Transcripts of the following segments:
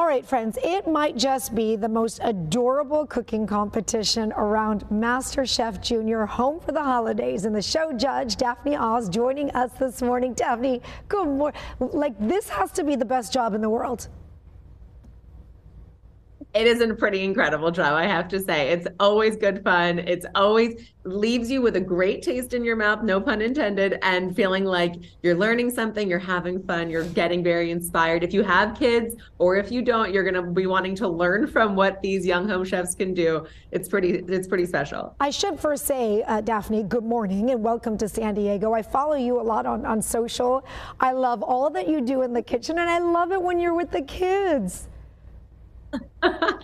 All right, friends, it might just be the most adorable cooking competition around, Master Chef Junior, home for the holidays, and the show judge, Daphne Oz, joining us this morning. Daphne, good morning. Like, this has to be the best job in the world. It is a pretty incredible job, I have to say. It's always good fun. It's always leaves you with a great taste in your mouth, no pun intended, and feeling like you're learning something, you're having fun, you're getting very inspired. If you have kids or if you don't, you're going to be wanting to learn from what these young home chefs can do. It's pretty special. I should first say, Daphne, good morning and welcome to San Diego. I follow you a lot on social. I love all that you do in the kitchen, and I love it when you're with the kids.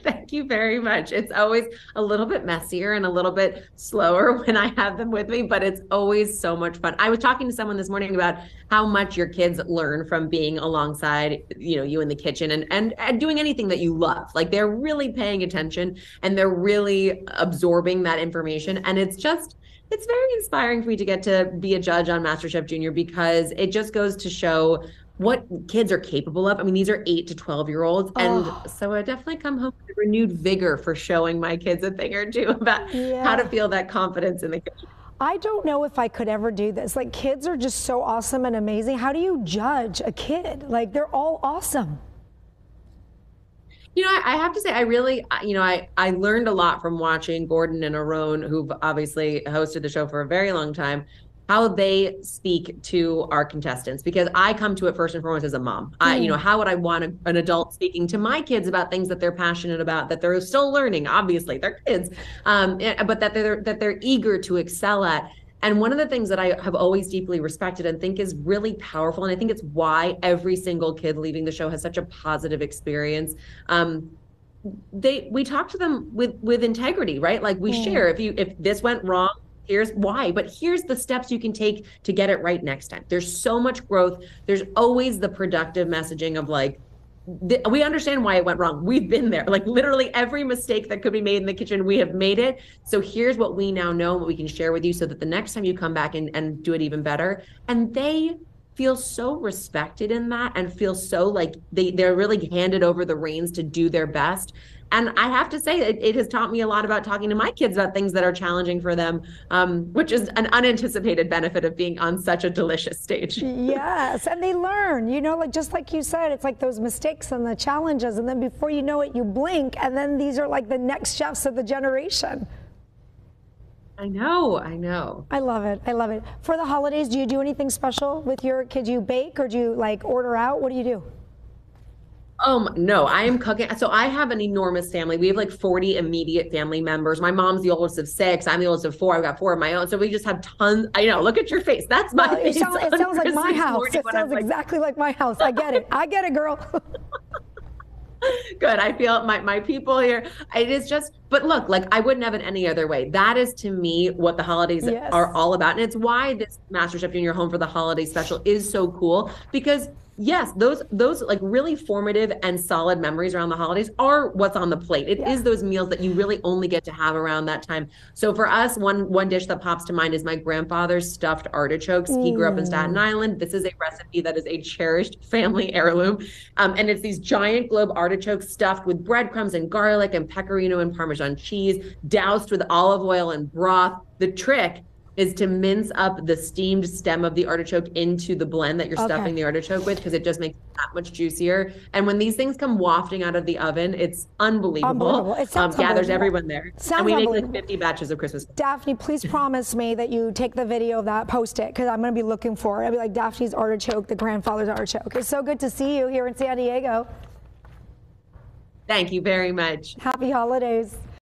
Thank you very much. It's always a little bit messier and a little bit slower when I have them with me, but it's always so much fun. I was talking to someone this morning about how much your kids learn from being alongside, you in the kitchen and doing anything that you love. Like, they're really paying attention and they're really absorbing that information. And it's very inspiring for me to get to be a judge on Master Chef Junior, because it just goes to show what kids are capable of. I mean, these are 8 to 12-year-olds. Oh. And so I definitely come home with a renewed vigor for showing my kids a thing or two about how to feel that confidence in the kitchen. I don't know if I could ever do this. Like, kids are just so awesome and amazing. How do you judge a kid? Like, they're all awesome. You know, I have to say, I really, I learned a lot from watching Gordon and Arone, who've obviously hosted the show for a very long time, how they speak to our contestants, because I come to it first and foremost as a mom. How would I want an adult speaking to my kids about things that they're passionate about, that they're still learning? Obviously, they're kids, but that they're eager to excel at. And one of the things that I have always deeply respected and think is really powerful, and I think it's why every single kid leaving the show has such a positive experience. We talk to them with integrity, right? Like, we share. If this went wrong, here's why, but here's the steps you can take to get it right next time. There's so much growth. There's always the productive messaging of, like, we understand why it went wrong. We've been there. Like, literally every mistake that could be made in the kitchen, we have made it. So here's what we now know, what we can share with you, so that the next time you come back and do it even better. And they feel so respected in that, and feel so like they're really handed over the reins to do their best. And I have to say, it has taught me a lot about talking to my kids about things that are challenging for them, which is an unanticipated benefit of being on such a delicious stage. Yes, and they learn, like, just like you said, it's like those mistakes and the challenges, and then before you know it, you blink, and then these are like the next chefs of the generation. I know. I love it. For the holidays, do you do anything special with your kids? Do you bake, or do you, like, order out? What do you do? No, I am cooking. So I have an enormous family. We have like 40 immediate family members. My mom's the oldest of 6. I'm the oldest of 4. I've got 4 of my own. So we just have tons. Look at your face. That's my face. It sounds like my house. It sounds exactly like my house. I get it. I get it, girl. Good. I feel my people here. It is just, but look, like, I wouldn't have it any other way. That is, to me, what the holidays are all about. And it's why this Master Chef Junior Home for the Holiday special is so cool, because yes, those like really formative and solid memories around the holidays are what's on the plate. It is those meals that you really only get to have around that time. So for us, one dish that pops to mind is my grandfather's stuffed artichokes. He grew up in Staten Island. This is a recipe that is a cherished family heirloom. And it's these giant globe artichokes stuffed with breadcrumbs and garlic and pecorino and Parmesan cheese, doused with olive oil and broth. The trick is to mince up the steamed stem of the artichoke into the blend that you're stuffing the artichoke with, because it just makes it that much juicier. And when these things come wafting out of the oven, it's unbelievable. It sounds gathers everyone there. And we make like 50 batches of Christmas. Daphne, please promise me that you take the video of that, post it, because I'm going to be looking for it. I'll be like, Daphne's artichoke, the grandfather's artichoke. It's so good to see you here in San Diego. Thank you very much. Happy holidays.